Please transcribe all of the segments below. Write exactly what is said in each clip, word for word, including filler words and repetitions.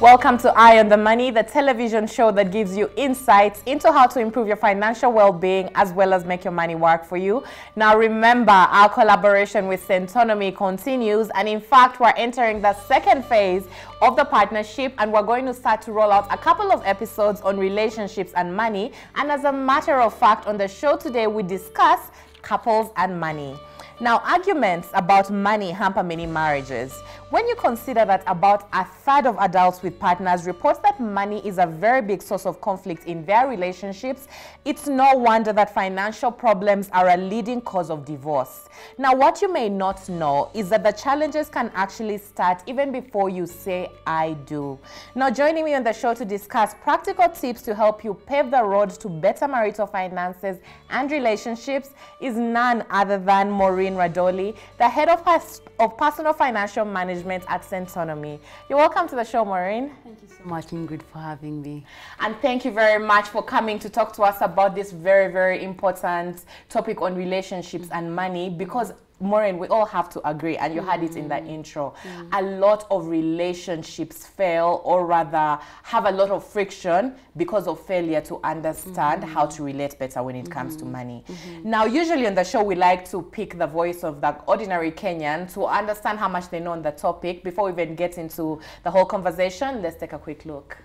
Welcome to Eye on the Money, the television show that gives you insights into how to improve your financial well-being as well as make your money work for you. Now remember, our collaboration with Centonomy continues, and in fact we're entering the second phase of the partnership, and we're going to start to roll out a couple of episodes on relationships and money. And as a matter of fact, on the show today we discuss couples and money. Now, arguments about money hamper many marriages. When you consider that about a third of adults with partners report that money is a very big source of conflict in their relationships, it's no wonder that financial problems are a leading cause of divorce. Now, what you may not know is that the challenges can actually start even before you say, I do. Now, joining me on the show to discuss practical tips to help you pave the road to better marital finances and relationships is none other than Maureen Radoli, the head of, pers of personal financial management at Centonomy. You're welcome to the show, Maureen. Thank you so much, Ingrid, for having me. And thank you very much for coming to talk to us about this very, very important topic on relationships and money, because Maureen, we all have to agree, and you mm. had it in the intro, mm. a lot of relationships fail, or rather have a lot of friction because of failure to understand mm. how to relate better when it mm. comes to money. Mm-hmm. Now, usually on the show, we like to pick the voice of the ordinary Kenyan to understand how much they know on the topic. Before we even get into the whole conversation, let's take a quick look.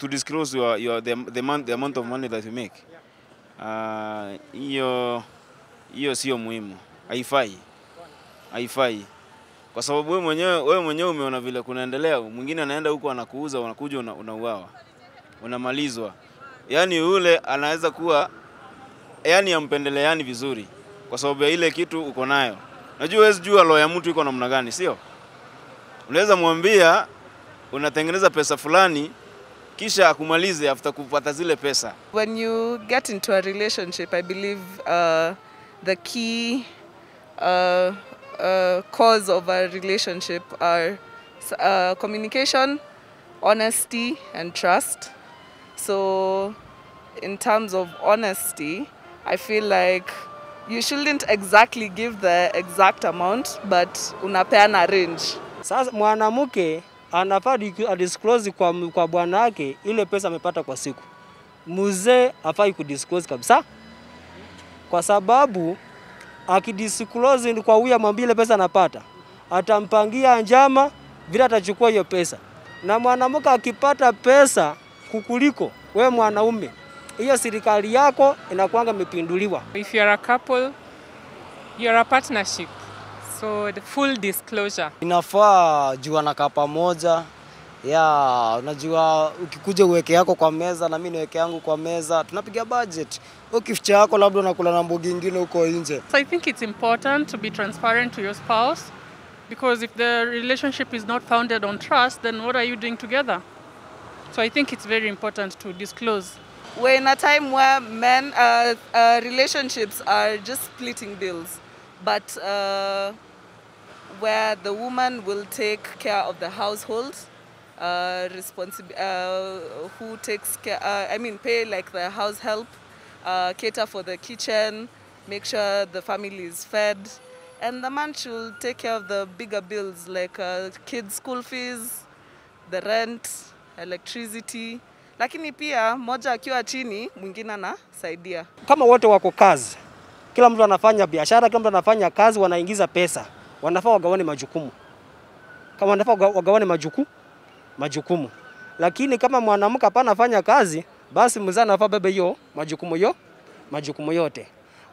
To disclose your, your, the, the, man, the amount of money that you make, hiyo uh, hiyo sio muhimu, haifai haifai, kwa sababu wewe mwenyewe wewe mwenyewe umeona vile kunaendelea. Mwingine anaenda huko anakuuza, unakuja unauawa, unamalizwa. Yani ule anaweza kuwa yani ampendeleani vizuri kwa sababu ya ile kitu uko nayo. Unajua wewe sijua roho ya mtu iko namna gani, sio? Unaweza mwambia unatengeneza pesa fulani, kisha akumalize after kupata zile pesa. When you get into a relationship, I believe uh, the key uh, uh, cause of a relationship are uh, communication, honesty, and trust. So in terms of honesty, I feel like you shouldn't exactly give the exact amount, but unapeana range. Sasa mwanamuke anafaa disclose kwa kwa bwana yake ile pesa amepata kwa siku. Mzee hafai ku disclose kabisa, kwa sababu akidisclose kwa huyu mwambie ile pesa anapata, atampangia njama vile atachukua hiyo pesa. Na mwanamke akipata pesa kukuliko wewe mwanaume, hiyo serikali yako inakuanga imepinduliwa. If you are a couple, you are a partnership. So the full disclosure. Inafaa jua na kapa moja. Ya, unajua ukikuja uweke yako kwa meza na mimi niweke yangu kwa meza. Tunapiga budget. Ukificha yako labda unakula na mboga nyingine huko nje. So I think it's important to be transparent to your spouse, because if the relationship is not founded on trust, then what are you doing together? So I think it's very important to disclose. We're in a time where men uh, uh, relationships are just splitting bills, but uh, where the woman will take care of the household, uh, uh, who takes care, uh, I mean pay like the house help, uh, cater for the kitchen, make sure the family is fed, and the man should take care of the bigger bills like uh, kids' school fees, the rent, electricity. Lakini pia moja akiwa chini mwingine anasaidia. Kama wote wako kazi, kila mtu anafanya biashara, kila mtu anafanya kazi, wanaingiza pesa, wanafaa wagawane majukumu. Kama wanafaa wagawane majukumu, majukumu. Lakini kama mwanamke hapana fanya kazi, basi mzee anafaa bebe hiyo majukumu hiyo, majukumu yote.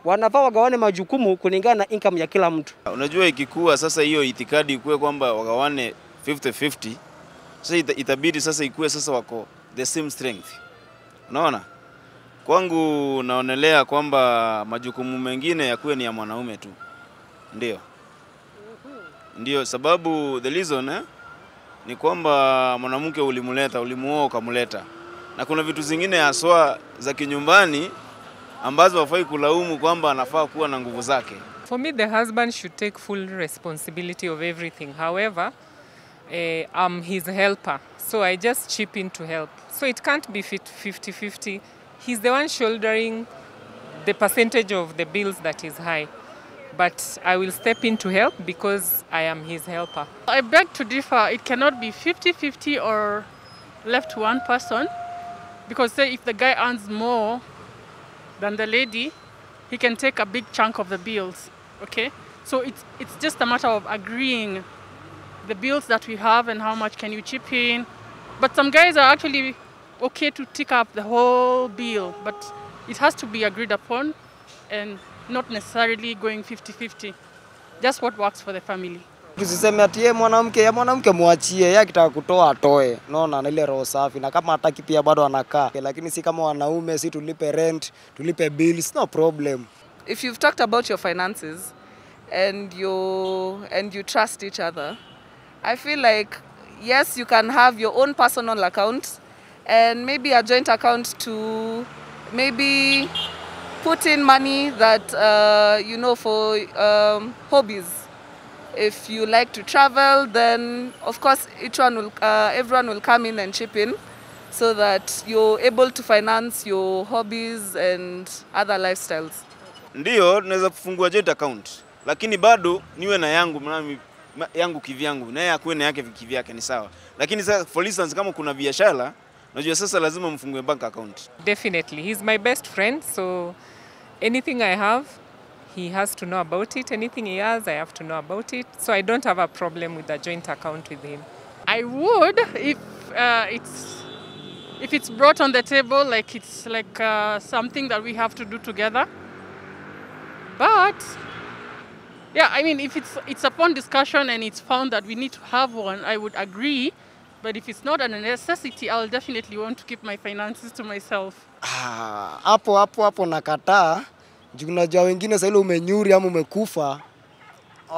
Wanafaa wagawane majukumu kulingana na income ya kila mtu. Unajua ikikua sasa hiyo itikadi ikue kwamba wagawane fifty fifty, sasa itabidi sasa ikue sasa wako the same strength. Unaona? Kwangu naonelea kwamba majukumu mengine yakuwe ni ya mwanaume tu. Ndio. Ndio sababu the reason eh, ni kwamba mwanamke ulimuleta, ulimuoa ukamuleta. Na kuna vitu zingine haswa za kinyumbani ambazo hafai kulaumu kwamba anafaa kuwa na nguvu zake. For me, the husband should take full responsibility of everything. However, eh, I'm his helper, so I just chip in to help. So it can't be fifty fifty. He's the one shouldering the percentage of the bills that is high. but I will step in to help because I am his helper. I beg to differ. It cannot be fifty fifty or left to one person, because say if the guy earns more than the lady, he can take a big chunk of the bills, okay? So it's, it's just a matter of agreeing the bills that we have and how much can you chip in. But some guys are actually okay to tick up the whole bill, but it has to be agreed upon and not necessarily going fifty fifty. Just what works for the family. Tusiseme atie mwanamke ya mwanamke muachie yeye akitaka kutoa atoe. Unaona na ile roho safi, na kama hataki pia bado anakaa. Lakini si kama wanaume si tulipe rent, tulipe bills, no problem. If you've talked about your finances and you and you trust each other, I feel like yes, you can have your own personal account and maybe a joint account to maybe put in money that uh, you know for um, hobbies. If you like to travel, then of course each one will, uh, everyone will come in and chip in so that you're able to finance your hobbies and other lifestyles. Ndiyo, naweza kufungua joint account. Lakini bado niwe na yangu, mimi yangu kivyangu, na yeye akuwe na yake kivyake ni sawa. Lakini sasa for instance kama kuna biashara, najua sasa lazima mfungue bank account. Definitely. He's my best friend, so anything I have he has to know about it. Anything he has, I have to know about it. So I don't have a problem with a joint account with him. I would if uh, it's if it's brought on the table, like it's like uh, something that we have to do together. But yeah, I mean, if it's it's upon discussion and it's found that we need to have one, I would agree. But if it's not a necessity, I'll definitely want to keep my finances to myself. Ah, hapo hapo hapo nakata. Unajua wengine sasa ile umenyuri ama umekufa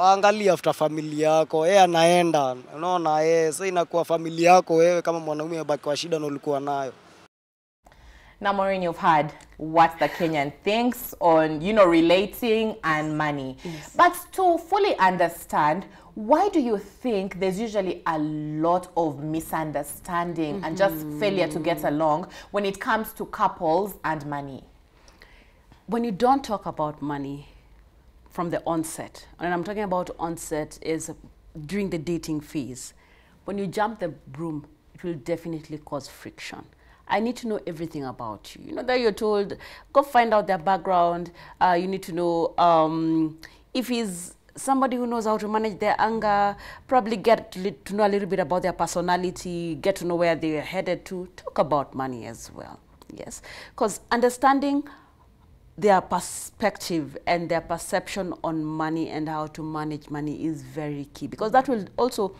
angalia after familia yako yeye anaenda unaona yeye sasa inakuwa familia yako wewe kama mwanaume baki wa shida na ulikuwa nayo. Now Maureen, you've heard what the Kenyan thinks on you know relating and money. Yes. But to fully understand, why do you think there's usually a lot of misunderstanding mm-hmm. and just failure to get along when it comes to couples and money? When you don't talk about money from the onset, and I'm talking about onset is during the dating phase, when you jump the broom, it will definitely cause friction. I need to know everything about you. You know that you're told, go find out their background. Uh, you need to know um, if he's somebody who knows how to manage their anger, probably get to know a little bit about their personality, get to know where they're headed to. Talk about money as well, yes. Because understanding their perspective and their perception on money and how to manage money is very key, because that will also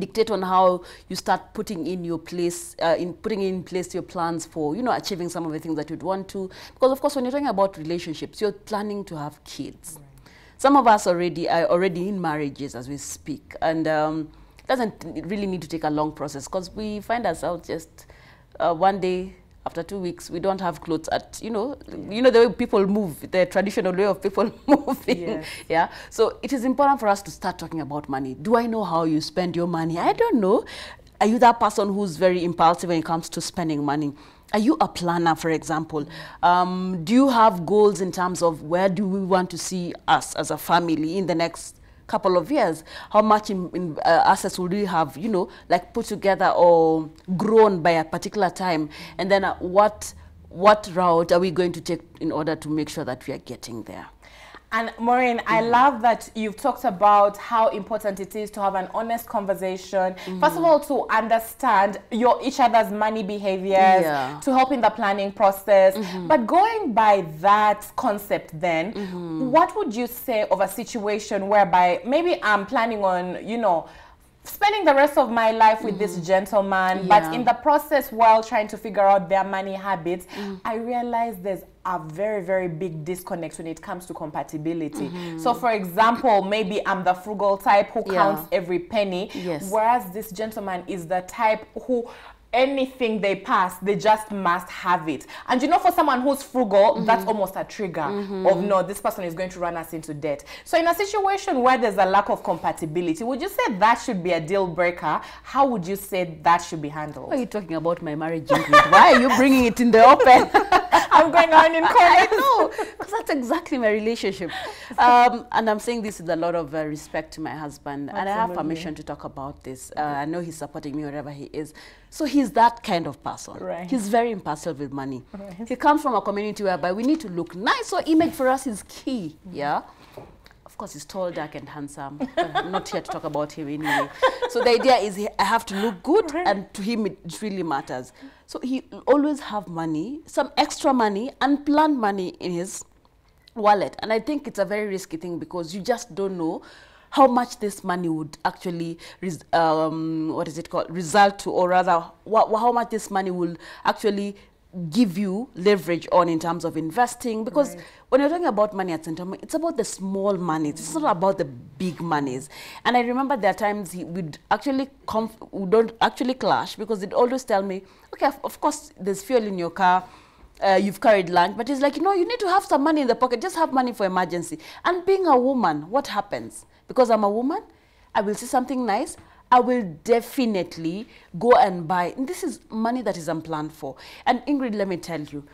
dictate on how you start putting in your place, uh, in putting in place your plans for, you know, achieving some of the things that you'd want to. Because of course, when you're talking about relationships, you're planning to have kids. Right. Some of us already are already in marriages as we speak, and um, it doesn't really need to take a long process, because we find ourselves just uh, one day. After two weeks, we don't have clothes at, you know, yeah. you know the way people move, the traditional way of people moving, yes. yeah? So it is important for us to start talking about money. Do I know how you spend your money? I don't know. Are you that person who's very impulsive when it comes to spending money? Are you a planner, for example? Um, do you have goals in terms of where do we want to see us as a family in the next couple of years? How much in, in, uh, assets would we have, you know, like put together or grown by a particular time? And then uh, what, what route are we going to take in order to make sure that we are getting there? And Maureen, mm-hmm. I love that you've talked about how important it is to have an honest conversation. Mm-hmm. First of all, to understand your each other's money behaviors, yeah. to help in the planning process. Mm-hmm. But going by that concept then, mm-hmm. what would you say of a situation whereby maybe I'm planning on, you know, spending the rest of my life with mm-hmm. this gentleman, yeah. but in the process while trying to figure out their money habits, mm. I realize there's a very, very big disconnect when it comes to compatibility. Mm-hmm. So for example, maybe I'm the frugal type who yeah. counts every penny, yes. whereas this gentleman is the type who anything they pass, they just must have it. And you know, for someone who's frugal, mm-hmm. that's almost a trigger mm-hmm. of no, this person is going to run us into debt. So in a situation where there's a lack of compatibility, would you say that should be a deal breaker? How would you say that should be handled? Why are you talking about my marriage? Why are you bringing it in the open? I'm going on in comments. I know, because that's exactly my relationship. Um, and I'm saying this with a lot of uh, respect to my husband. Absolutely. And I have permission to talk about this. Uh, I know he's supporting me wherever he is. So he's that kind of person. Right. He's very impartial with money. Right. He comes from a community whereby we need to look nice. So image for us is key, yeah? Of course, he's tall, dark, and handsome. But I'm not here to talk about him anyway. So the idea is he, I have to look good, right. And to him it really matters. So he always have money, some extra money, unplanned money in his wallet. And I think it's a very risky thing because you just don't know how much this money would actually, res um, what is it called, result to, or rather, wh how much this money will actually give you leverage on in terms of investing, because right. when you're talking about money at Centrum, it's about the small monies. Mm. It's not about the big monies. And I remember there are times he would actually conf we don't actually clash, because they'd always tell me, okay, of course there's fuel in your car, uh, you've carried lunch, but it's like, you know, you need to have some money in the pocket, just have money for emergency. And being a woman, what happens? Because I'm a woman, I will see something nice, I will definitely go and buy. And this is money that is unplanned for. And Ingrid, let me tell you,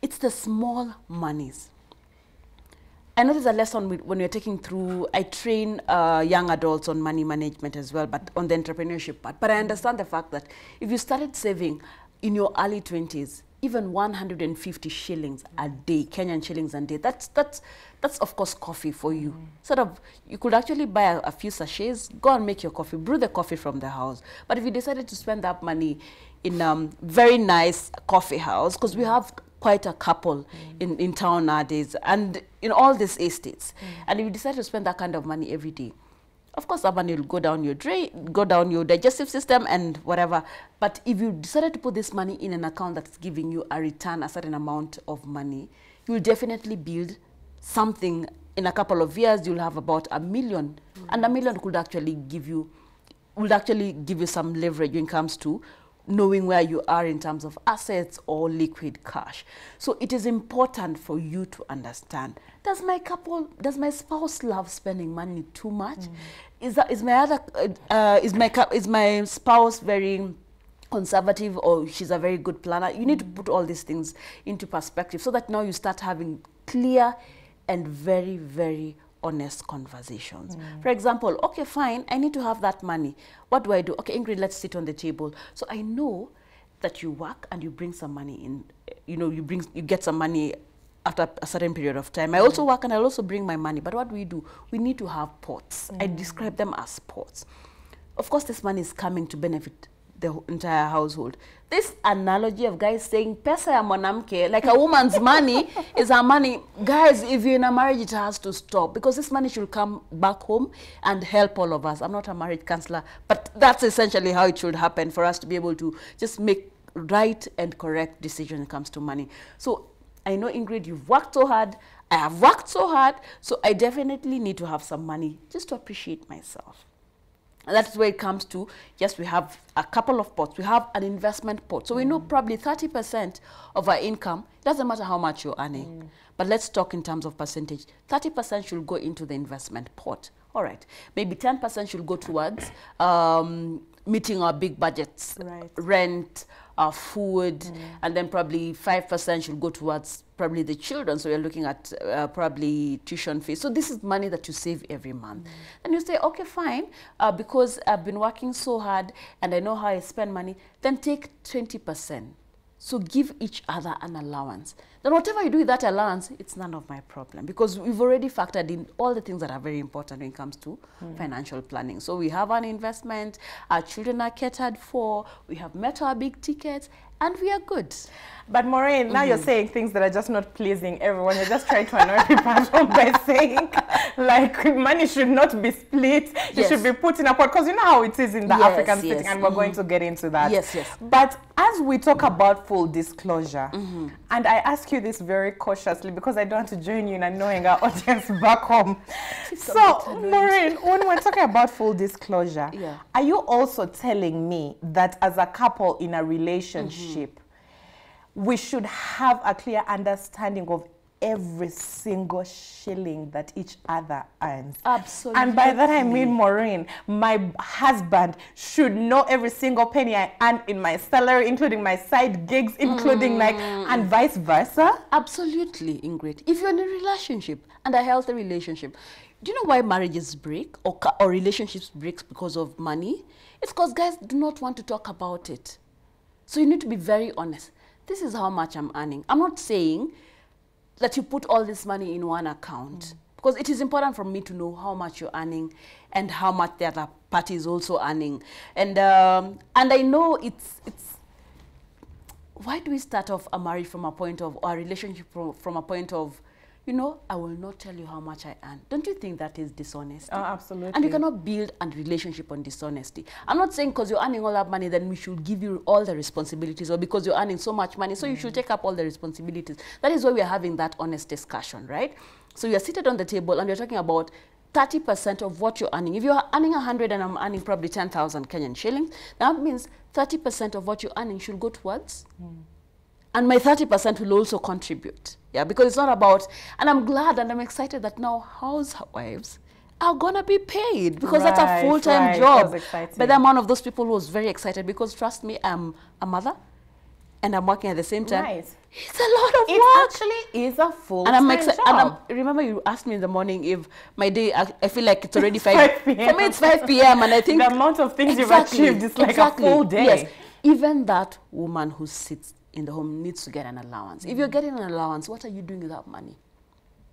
it's the small monies. I know there's a lesson we, when we're taking through, I train uh, young adults on money management as well, but on the entrepreneurship part. But I understand the fact that if you started saving in your early twenties, even one hundred fifty shillings a day, Kenyan shillings a day, that's, that's, that's of course coffee for you. Mm. Sort of, you could actually buy a, a few sachets, go and make your coffee, brew the coffee from the house. But if you decided to spend that money in a um, very nice coffee house, because we have quite a couple mm. in, in town nowadays, and in all these estates, mm. and if you decide to spend that kind of money every day, of course, that money will go down your drain, go down your digestive system and whatever. But if you decided to put this money in an account that's giving you a return, a certain amount of money, you will definitely build something. In a couple of years, you'll have about a million. Mm-hmm. And a million could actually give you, will actually give you some leverage when it comes to knowing where you are in terms of assets or liquid cash. So it is important for you to understand, does my couple, does my spouse love spending money too much? Mm. Is that, is my other, uh, is my is my spouse very conservative, or she's a very good planner? You need mm. to put all these things into perspective so that now you start having clear and very, very honest conversations. Mm. For example, okay, fine, I need to have that money. What do I do? Okay, Ingrid, let's sit on the table. So I know that you work and you bring some money in, you know, you bring, you get some money after a certain period of time. I mm. also work and I'll also bring my money, but what do we do? We need to have pots. Mm. I describe them as pots. Of course, this money is coming to benefit the entire household. This analogy of guys saying, pesa ya mwanamke, like a woman's money is her money. Guys, if you're in a marriage, it has to stop, because this money should come back home and help all of us. I'm not a marriage counselor, but that's essentially how it should happen for us to be able to just make right and correct decisions when it comes to money. So I know, Ingrid, you've worked so hard. I have worked so hard. So I definitely need to have some money just to appreciate myself. And that's where it comes to, yes, we have a couple of pots. We have an investment pot. So mm. we know probably thirty percent of our income, doesn't matter how much you're earning, mm. but let's talk in terms of percentage. thirty percent should go into the investment pot. All right. Maybe ten percent should go towards um, meeting our big budgets, right. rent, our food, mm. and then probably five percent should go towards probably the children. So you're looking at uh, probably tuition fees. So this is money that you save every month. Mm. And you say, okay, fine, uh, because I've been working so hard and I know how I spend money, then take twenty percent. So give each other an allowance. Then whatever you do with that allowance, it's none of my problem, because we've already factored in all the things that are very important when it comes to mm. financial planning. So we have an investment, our children are catered for, we have met our big tickets, and we are good. But Maureen, now mm-hmm. you're saying things that are just not pleasing everyone. You're just trying to annoy people by saying, like, money should not be split. Yes. You should be put in a pot. Because you know how it is in the yes, African setting, yes. and we're mm-hmm. going to get into that. Yes, yes. But as we talk about full disclosure, mm-hmm. and I ask you this very cautiously because I don't want to join you in annoying our audience back home. So, Maureen, when we're talking about full disclosure, yeah. are you also telling me that as a couple in a relationship, mm-hmm. we should have a clear understanding of every single shilling that each other earns. Absolutely. And by that I mean, Maureen, my husband should know every single penny I earn in my salary, including my side gigs, including mm. like, and vice versa. Absolutely, Ingrid. If you're in a relationship, and a healthy relationship, do you know why marriages break or, or relationships break because of money? It's because guys do not want to talk about it. So you need to be very honest. This is how much I'm earning. I'm not saying that you put all this money in one account, mm. because it is important for me to know how much you're earning and how much the other party is also earning. And, um, and I know it's, it's, why do we start off a marriage from a point of, or a relationship from, from a point of, you know, I will not tell you how much I earn. Don't you think that is dishonesty? Oh, absolutely. And you cannot build a relationship on dishonesty. I'm not saying because you're earning all that money, then we should give you all the responsibilities, or because you're earning so much money, so mm. you should take up all the responsibilities. That is why we're having that honest discussion, right? So you're seated on the table and you're talking about thirty percent of what you're earning. If you're earning one hundred and I'm earning probably ten thousand Kenyan shillings, that means thirty percent of what you're earning should go towards mm. and my thirty percent will also contribute. Yeah, because it's not about, and I'm glad and I'm excited that now housewives are going to be paid, because right, that's a full-time right. job. But I'm one of those people who was very excited because, trust me, I'm a mother and I'm working at the same time. Right. It's a lot of it work. It actually is a full-time and I'm job. And I'm, remember you asked me in the morning if my day, I, I feel like it's already it's five p m For me it's five p m and I think... The amount of things exactly, you've achieved is like exactly, a full day. Yes. Even that woman who sits in the home needs to get an allowance. Mm-hmm. If you're getting an allowance, what are you doing without money?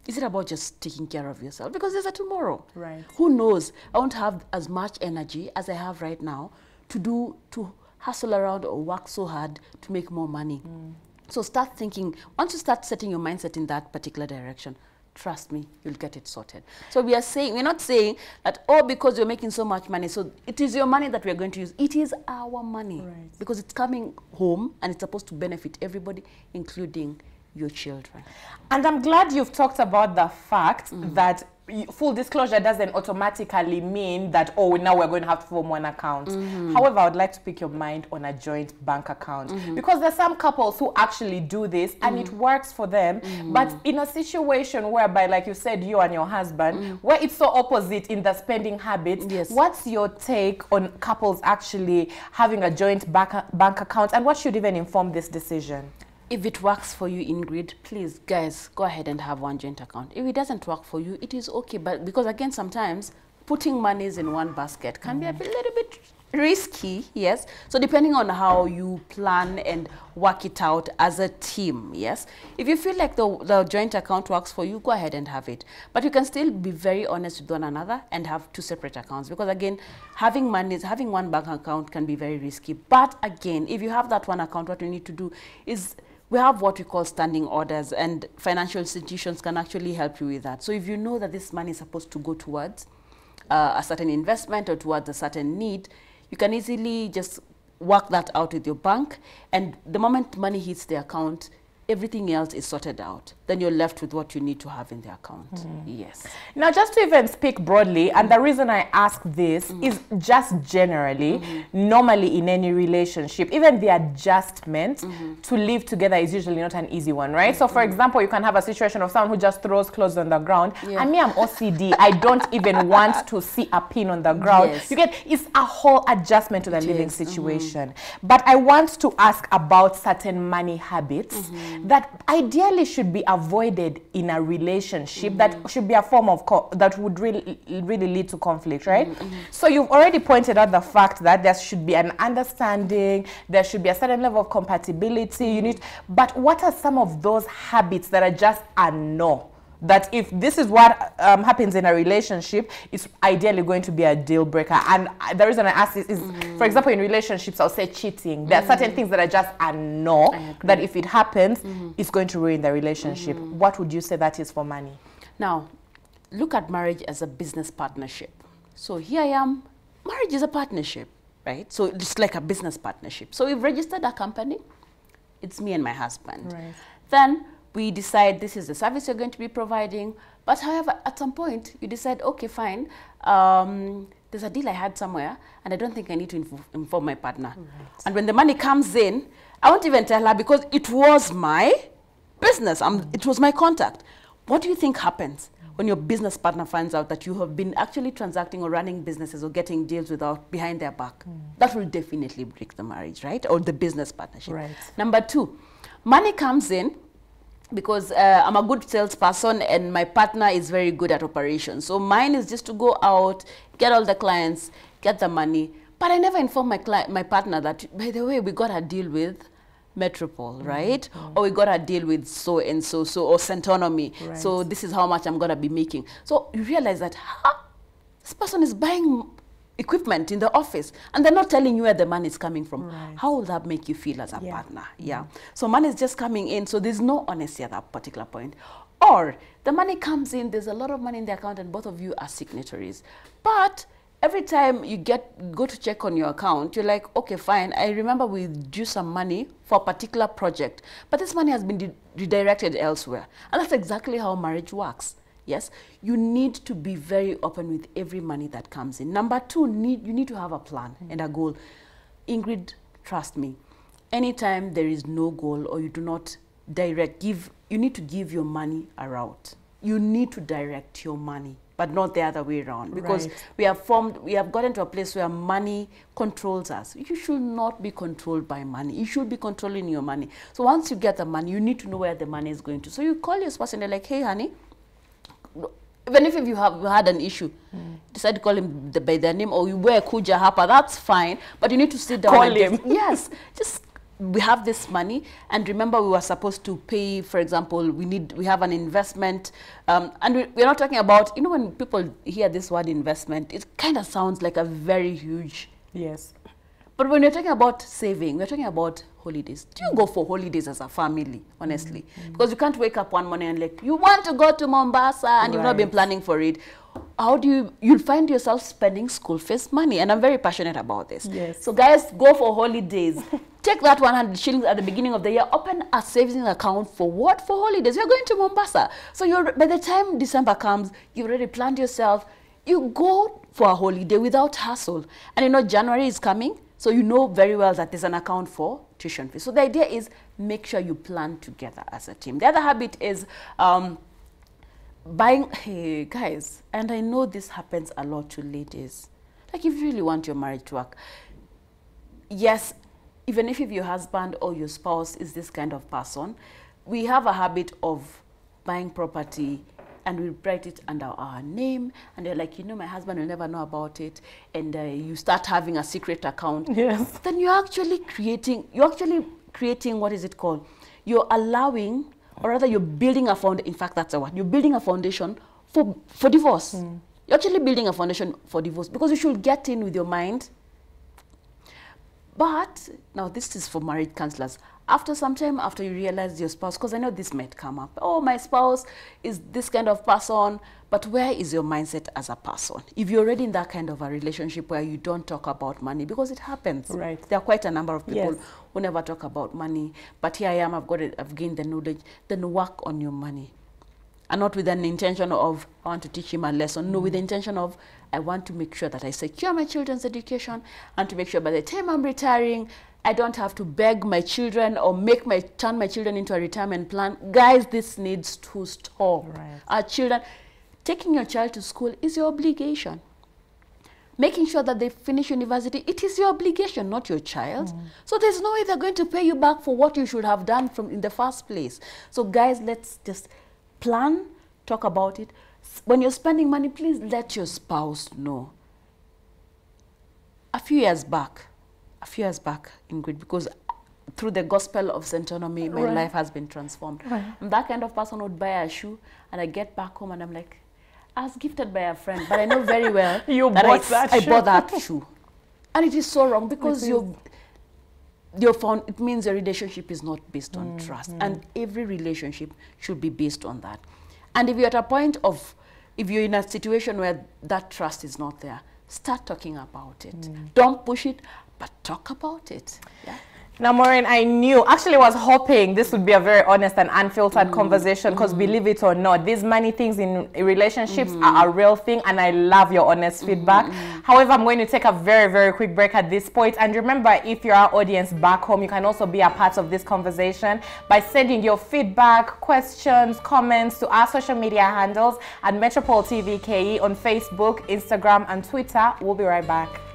Is it about just taking care of yourself? Because there's a tomorrow. Right. Who knows? I won't have as much energy as I have right now to do, to hustle around or work so hard to make more money. Mm. So start thinking, once you start setting your mindset in that particular direction, trust me, you'll get it sorted. So we are saying, we're not saying that, oh, because you're making so much money, so it is your money that we're going to use. It is our money. Right. Because it's coming home and it's supposed to benefit everybody, including your children. And I'm glad you've talked about the fact mm. that full disclosure doesn't automatically mean that, oh, now we're going to have to form one account. Mm-hmm. However, I would like to pick your mind on a joint bank account, mm-hmm. because there's some couples who actually do this and mm-hmm. it works for them, mm-hmm. but in a situation whereby, like you said, you and your husband, mm-hmm. where it's so opposite in the spending habits, yes. what's your take on couples actually having a joint bank, bank account, and what should even inform this decision? If it works for you, Ingrid, please, guys, go ahead and have one joint account. If it doesn't work for you, it is okay. But because, again, sometimes putting monies in one basket can mm. be a little bit risky, yes? So depending on how you plan and work it out as a team, yes? If you feel like the, the joint account works for you, go ahead and have it. But you can still be very honest with one another and have two separate accounts. Because, again, having monies, having one bank account can be very risky. But, again, if you have that one account, what you need to do is... we have what we call standing orders, and financial institutions can actually help you with that. So if you know that this money is supposed to go towards uh, a certain investment or towards a certain need, you can easily just work that out with your bank, and the moment money hits the account, everything else is sorted out. Then you're left with what you need to have in the account. Mm. Yes. Now, just to even speak broadly, and the reason I ask this mm. is just generally, mm-hmm. normally in any relationship, even the adjustment mm-hmm. to live together is usually not an easy one, right? So, for mm-hmm. example, you can have a situation of someone who just throws clothes on the ground. Yeah. And me, I'm O C D. I don't even want to see a pin on the ground. Yes. You get, it's a whole adjustment to the it living is. situation. Mm-hmm. But I want to ask about certain money habits. Mm-hmm. that ideally should be avoided in a relationship, mm-hmm. that should be a form of, co that would really, really lead to conflict, right? Mm-hmm. So you've already pointed out the fact that there should be an understanding, there should be a certain level of compatibility, you need, but what are some of those habits that are just a no? That if this is what um, happens in a relationship, it's ideally going to be a deal breaker. And uh, the reason I ask this is, mm. for example, in relationships, I'll say cheating. There mm. are certain things that are just a no, that if it happens, mm. it's going to ruin the relationship. Mm. What would you say that is for money? Now, look at marriage as a business partnership. So here I am. Marriage is a partnership, right? So it's like a business partnership. So we've registered a company. It's me and my husband. Right. Then... we decide this is the service you're going to be providing, but however, at some point, you decide, okay, fine, um, there's a deal I had somewhere, and I don't think I need to inf inform my partner. Right. And when the money comes in, I won't even tell her because it was my business. I'm, it was my contact. What do you think happens when your business partner finds out that you have been actually transacting or running businesses or getting deals without behind their back? Mm. That will definitely break the marriage, right? Or the business partnership. Right. Number two, money comes in because uh, I'm a good salesperson and my partner is very good at operations. So mine is just to go out, get all the clients, get the money. But I never informed my client, my partner that, by the way, we got a deal with Metropol, right? Mm-hmm. Or we got a deal with so and so, so or Centonomy. Right. So this is how much I'm going to be making. So you realize that, huh, this person is buying equipment in the office and they're not telling you where the money is coming from. Right. How will that make you feel as a yeah. partner? Yeah. So money is just coming in. So there's no honesty at that particular point. Or the money comes in, there's a lot of money in the account and both of you are signatories. But every time you get go to check on your account, you're like, okay, fine. I remember we drew some money for a particular project, but this money has been redirected elsewhere. And that's exactly how marriage works. Yes, you need to be very open with every money that comes in. Number two, need, you need to have a plan mm-hmm. and a goal. Ingrid, trust me, anytime there is no goal or you do not direct, give, you need to give your money a route. You need to direct your money, but not the other way around, because right. we have formed, we have gotten to a place where money controls us. You should not be controlled by money. You should be controlling your money. So once you get the money, you need to know where the money is going to. So you call your spouse and they're like, hey, honey, even if you have had an issue, mm. decide to call him the, by their name, or you wear kuja hapa, that's fine, but you need to sit down. Call and him. Just, yes, just we have this money, and remember we were supposed to pay, for example, we need, we have an investment, um, and we, we're not talking about, you know, when people hear this word investment, it kind of sounds like a very huge. Yes. But when you're talking about saving, we're talking about holidays. Do you go for holidays as a family, honestly? Mm-hmm. Because you can't wake up one morning and like, you want to go to Mombasa, and right. you've not been planning for it. How do you, you'll find yourself spending school fees money, and I'm very passionate about this. Yes. So guys, go for holidays. Take that one hundred shillings at the beginning of the year, open a savings account for what? For holidays. You're going to Mombasa. So you're, by the time December comes, you've already planned yourself. You go for a holiday without hassle. And you know, January is coming, so you know very well that there's an account for tuition fees. So the idea is make sure you plan together as a team. The other habit is um, buying, hey guys, and I know this happens a lot to ladies. Like if you really want your marriage to work, yes, even if your husband or your spouse is this kind of person, we have a habit of buying property and we write it under our name. And they're like, you know, my husband will never know about it. And uh, you start having a secret account. Yes. Then you're actually creating, you're actually creating, what is it called? You're allowing, or rather you're building a foundation. In fact, that's the one. You're building a foundation for, for divorce. Mm. You're actually building a foundation for divorce because you should get in with your mind. But, now this is for married counselors, after some time, after you realize your spouse, because I know this might come up, oh, my spouse is this kind of person, but where is your mindset as a person? If you're already in that kind of a relationship where you don't talk about money, because it happens. Right. There are quite a number of people yes. who never talk about money, but here I am, I've got it, I've gained the knowledge, then work on your money. And not with an intention of, I want to teach him a lesson. No, mm. with the intention of, I want to make sure that I secure my children's education and to make sure by the time I'm retiring, I don't have to beg my children or make my turn my children into a retirement plan. Guys, this needs to stop. Right. Our children, taking your child to school is your obligation. Making sure that they finish university, it is your obligation, not your child. Mm. So there's no way they're going to pay you back for what you should have done from in the first place. So guys, let's just plan, talk about it. When you're spending money, please let your spouse know. A few years back, a few years back, Ingrid, because through the gospel of Centonomy, my right. life has been transformed. Right. I'm that kind of person who would buy a shoe, and I get back home and I'm like, I was gifted by a friend, but I know very well you that, bought I, that I bought that shoe. And it is so wrong because you're... You're found, it means your relationship is not based on mm, trust. Mm. And every relationship should be based on that. And if you're at a point of, if you're in a situation where that trust is not there, start talking about it. Mm. Don't push it, but talk about it. Yeah. Now, Maureen, I knew, actually was hoping this would be a very honest and unfiltered mm-hmm. conversation, because mm-hmm. believe it or not, these money things in relationships mm-hmm. are a real thing, and I love your honest mm-hmm. feedback. However, I'm going to take a very, very quick break at this point. And remember, if you're our audience back home, you can also be a part of this conversation by sending your feedback, questions, comments to our social media handles at Metropol T V K E on Facebook, Instagram, and Twitter. We'll be right back.